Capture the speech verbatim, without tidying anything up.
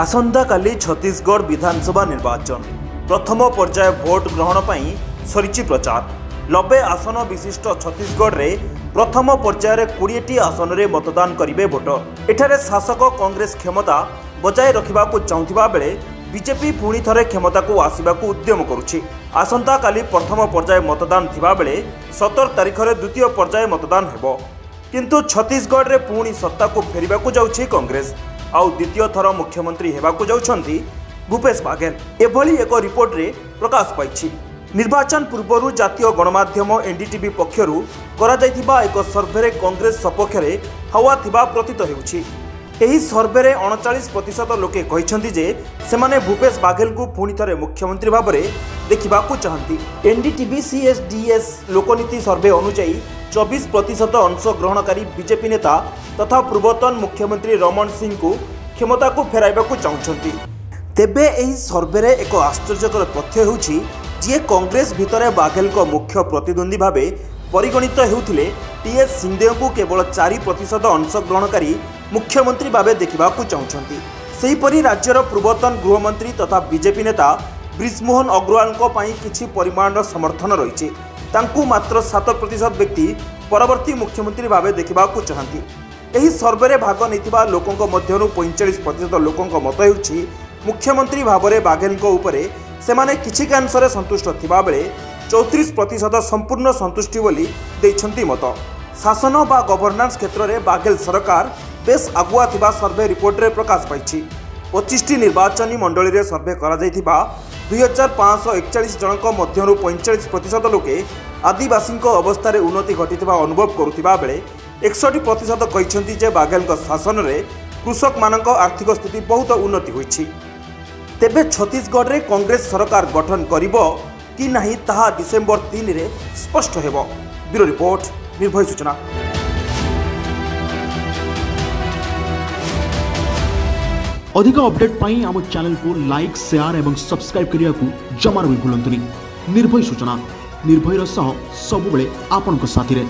आसंताकाली छत्तीसगढ़ विधानसभा निर्वाचन प्रथम पर्याय भोट ग्रहण पाई सरी प्रचार। नब्बे आसन विशिष्ट छत्तीसगढ़ रे प्रथम पर्यायर बीस आसन रे मतदान करेंगे भोटर। एठारे शासक कांग्रेस क्षमता बजाय रखा चाहता बेले बीजेपी पुणी थरे क्षमता को आसवा को उद्यम करुछि। आसंताकाली प्रथम पर्याय मतदान थिबा बेले सतर तारिख रे द्वितीय पर्याय मतदान हेबो। किंतु छत्तीसगढ़ रे पुणी सत्ता को फेरिबा को जाउछि कांग्रेस आउ द्वितीय थर मुख्यमंत्री हेबाकु जाउछन्ती भूपेश बघेल। एभली एक रिपोर्ट रे प्रकाश पाइछि। निर्वाचन पूर्वरु जातीय गणमाध्यम एनडीटीवी पक्षरु करा जायथिबा एक सर्वे रे कांग्रेस सपक्षरे हवा थिबा प्रतित हेउछि। एही सर्वे रे उनचालीस प्रतिशत लोके कहिसन्ती जे सेमाने भूपेश बघेल को पुणी थरे मुख्यमंत्री भाबरे देखिबाकु चाहन्ती। एनडीटीवी सीएसडीएस लोकनीति सर्वे अनुसार चौबीस प्रतिशत अंशग्रहणकारी बीजेपी नेता तथा पूर्वतन मुख्यमंत्री रमन सिंह को क्षमता को फेराइबाकु चाहते। तेबे एही सर्वे एक आश्चर्यकर तथ्य हेउछि जे कांग्रेस भितर बघेल को मुख्य प्रतिद्वंदी भावे परिगणित हेउथिले टीएस सिंहदेव को केवल चार प्रतिशत अंशग्रहणकारी मुख्यमंत्री भावे देखिबाकु चाहते। सेहीपरि राज्यर पूर्वतन गृहमंत्री तथा बीजेपी नेता ब्रजमोहन अग्रवाल को पाई किछि परिमाणर समर्थन रहिछि। तांकु मात्र सात प्रतिशत व्यक्ति परवर्ती मुख्यमंत्री भाव देखा चाहती। सर्वे भाग नहीं लोकों मध्य पैंचाश प्रतिशत लोकों मत हो मुख्यमंत्री भाव में बघेल से किसी अंशर संतुष्ट थिबा बेले चौंतीस प्रतिशत संपूर्ण संतुष्टि बोली देइछन्ती मत। शासन व गवर्नान्स क्षेत्र में बघेल सरकार बेस आगुआ थिबा सर्वे रिपोर्ट रे प्रकाश पाई। पच्चीस निर्वाचन मंडली रे सर्वे करा जायथिबा दो हज़ार पाँच सौ इकतालीस जनक मध्यरु पैंचाश प्रतिशत लोके आदिवासी अवस्था उन्नति घटिता अनुभव करुवा बेले एकसठ प्रतिशत कहते जे बघेल शासन में कृषक मान आर्थिक स्थिति बहुत उन्नति होती। तेबे छत्तीसगढ़ रे कांग्रेस सरकार गठन करिब कि नाही ताहा डिसेम्बर तीन रे स्पष्ट हेबो। ब्यूरो रिपोर्ट, निर्भय सूचना। अधिक अपडेट पाई आम चैनल को लाइक शेयर एवं सब्सक्राइब करिया को जमार भी भूलंतुनी। निर्भय सूचना, निर्भय रस्सा सबुबले आपनक साथी रे।